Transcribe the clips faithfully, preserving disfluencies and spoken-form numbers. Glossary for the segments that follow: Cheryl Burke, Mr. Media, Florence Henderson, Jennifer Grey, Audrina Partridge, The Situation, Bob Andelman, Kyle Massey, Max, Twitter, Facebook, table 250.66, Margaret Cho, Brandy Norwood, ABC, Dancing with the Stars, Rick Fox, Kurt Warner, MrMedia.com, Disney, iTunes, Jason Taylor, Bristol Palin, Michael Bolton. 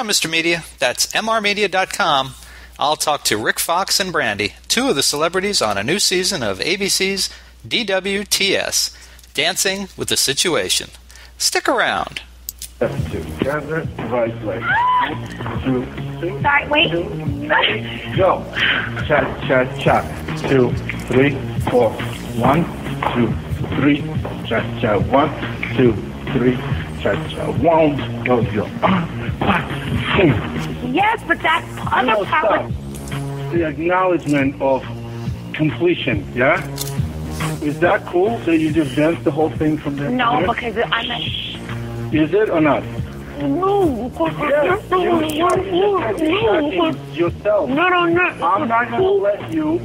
on Mister Media. That's M R Media dot com. I'll talk to Rick Fox and Brandy, two of the celebrities on a new season of A B C's D W T S, Dancing with the Situation. Stick around. Gather, right leg. Two, three, sorry, wait. Two, three, go. Cha, cha, cha. Two, three, four. One, two, three. Cha, cha. One, two, three. Cha, cha. One, go, go. Yes, but that other no, part. The acknowledgement of completion, yeah? Is that cool that you just danced the whole thing from there? No, because I'm a... Is it or not? No. Yes, you're you're yourself. No, no, no. I'm not going to let you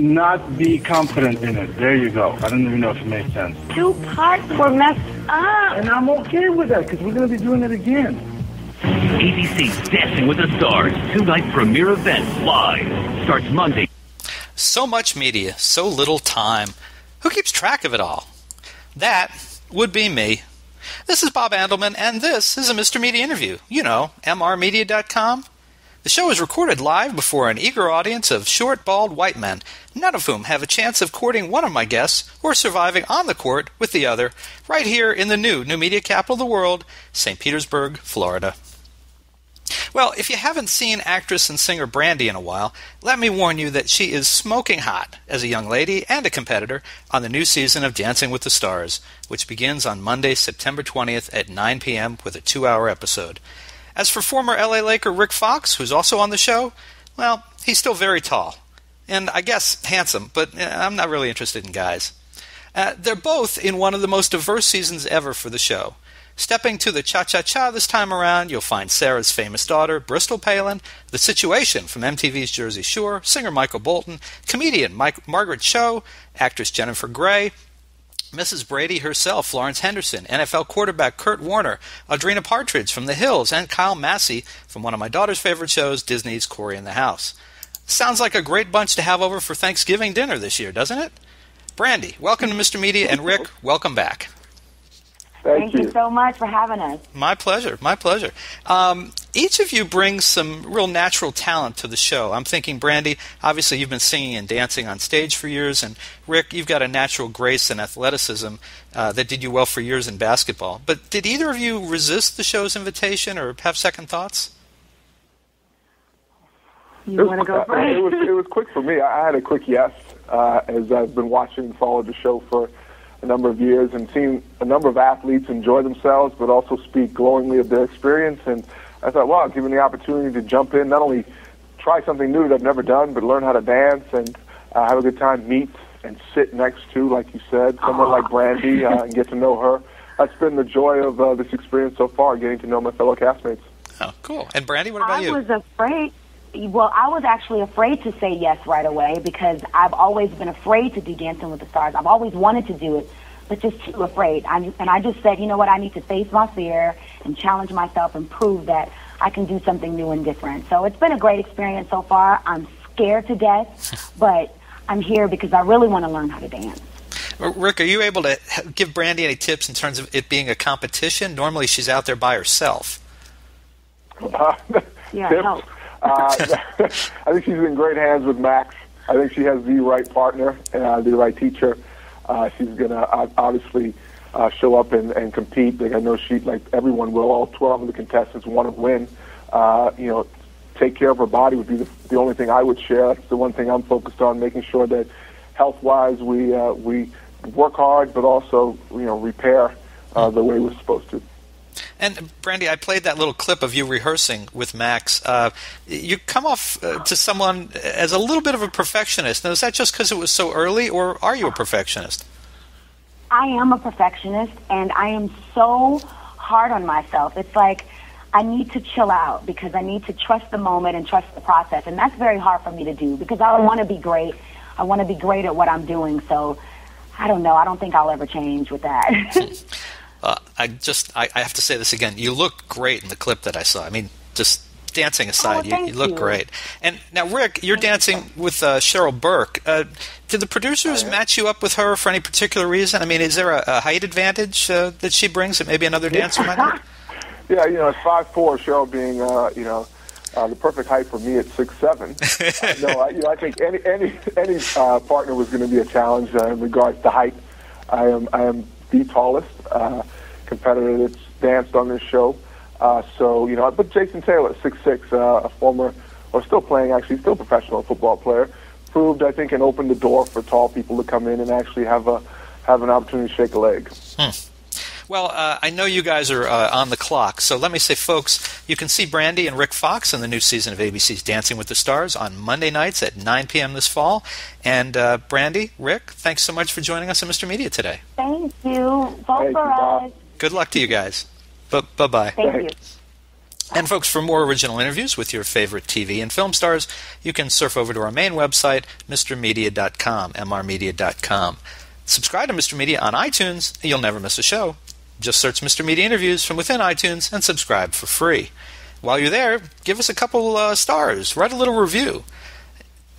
not be confident in it. There you go. I don't even know if it made sense. Two parts were messed up. And I'm okay with that because we're going to be doing it again. A B C's Dancing with the Stars, two-night premiere event live. Starts Monday. So much media, so little time. Who keeps track of it all? That would be me. This is Bob Andelman, and this is a Mister Media interview. You know, M R Media dot com. The show is recorded live before an eager audience of short, bald white men, none of whom have a chance of courting one of my guests or surviving on the court with the other, right here in the new, new media capital of the world, Saint Petersburg, Florida. Well, if you haven't seen actress and singer Brandy in a while, let me warn you that she is smoking hot as a young lady and a competitor on the new season of Dancing with the Stars, which begins on Monday, September twentieth at nine p m with a two-hour episode. As for former L A Laker Rick Fox, who's also on the show, well, he's still very tall. And I guess handsome, but I'm not really interested in guys. Uh, they're both in one of the most diverse seasons ever for the show. Stepping to the cha-cha-cha this time around, you'll find Sarah's famous daughter, Bristol Palin, The Situation from M T V's Jersey Shore, singer Michael Bolton, comedian Mike, Margaret Cho, actress Jennifer Grey, Missus Brady herself, Florence Henderson, N F L quarterback Kurt Warner, Audrina Partridge from The Hills, and Kyle Massey from one of my daughter's favorite shows, Disney's Cory in the House. Sounds like a great bunch to have over for Thanksgiving dinner this year, doesn't it? Brandy, welcome to Mister Media, and Rick, welcome back. Thank, Thank you. you so much for having us. My pleasure, my pleasure. Um, each of you brings some real natural talent to the show. I'm thinking, Brandy, obviously you've been singing and dancing on stage for years, and Rick, you've got a natural grace and athleticism uh, that did you well for years in basketball. But did either of you resist the show's invitation or have second thoughts? You want to go first? It was, it was quick for me. I had a quick yes, uh, as I've been watching and followed the show for a number of years and seen a number of athletes enjoy themselves but also speak glowingly of their experience, and I thought, wow, given the opportunity to jump in, not only try something new that I've never done, but learn how to dance and uh, have a good time, meet and sit next to, like you said, someone like Brandy uh, and get to know her. That's been the joy of uh, this experience so far, getting to know my fellow castmates. Oh, cool. And Brandy, what about I you? I was afraid. Well, I was actually afraid to say yes right away because I've always been afraid to do Dancing with the Stars. I've always wanted to do it, but just too afraid. I, and I just said, you know what, I need to face my fear and challenge myself and prove that I can do something new and different. So it's been a great experience so far. I'm scared to death, but I'm here because I really want to learn how to dance. Rick, are you able to give Brandy any tips in terms of it being a competition? Normally she's out there by herself. Uh, yeah, help. uh, I think she's in great hands with Max. I think she has the right partner, uh, the right teacher. Uh, she's going to uh, obviously uh, show up and, and compete. Like I know she, like everyone will, all twelve of the contestants want to win. Uh, you know, take care of her body would be the, the only thing I would share. That's the one thing I'm focused on, making sure that health-wise we uh, we work hard, but also you know repair uh, the way we're supposed to. And, Brandy, I played that little clip of you rehearsing with Max. Uh, you come off uh, to someone as a little bit of a perfectionist. Now, is that just because it was so early, or are you a perfectionist? I am a perfectionist, and I am so hard on myself. It's like I need to chill out because I need to trust the moment and trust the process, and that's very hard for me to do because I want to be great. I want to be great at what I'm doing, so I don't know. I don't think I'll ever change with that. Uh, I just, I, I have to say this again. You look great in the clip that I saw. I mean, just dancing aside, oh, you, you look you. great. And now, Rick, you're thank dancing you. with uh, Cheryl Burke. Uh, did the producers oh, yeah. match you up with her for any particular reason? I mean, is there a, a height advantage uh, that she brings that maybe another dancer might have? Yeah, you know, at five foot four, Cheryl being, uh, you know, uh, the perfect height for me at six foot seven. uh, no, I, you know, I think any any any uh, partner was going to be a challenge uh, in regards to height. I am I am the tallest uh, competitor that's danced on this show. Uh, so you know, but Jason Taylor, at six foot six, uh, a former or still playing, actually still professional football player, proved, I think, and opened the door for tall people to come in and actually have a have an opportunity to shake a leg. Hmm. Well, uh, I know you guys are uh, on the clock, so let me say, folks, you can see Brandy and Rick Fox in the new season of A B C's Dancing with the Stars on Monday nights at nine p m this fall. And uh, Brandy, Rick, thanks so much for joining us at Mister Media today. Thank you. Thank you, Bob. Good luck to you guys. B- bye-bye. Thank Thanks. you. And folks, for more original interviews with your favorite T V and film stars, you can surf over to our main website, Mr Media dot com, M R Media dot com. Subscribe to Mister Media on iTunes, and you'll never miss a show. Just search Mister Media Interviews from within iTunes and subscribe for free. While you're there, give us a couple uh, stars, write a little review.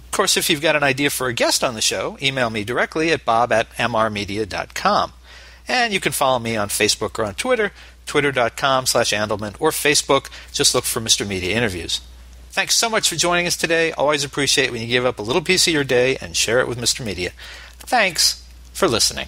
Of course, if you've got an idea for a guest on the show, email me directly at bob at M R Media dot com. And you can follow me on Facebook or on Twitter, twitter dot com slash Andelman, or Facebook. Just look for Mister Media Interviews. Thanks so much for joining us today. Always appreciate when you give up a little piece of your day and share it with Mister Media. Thanks for listening.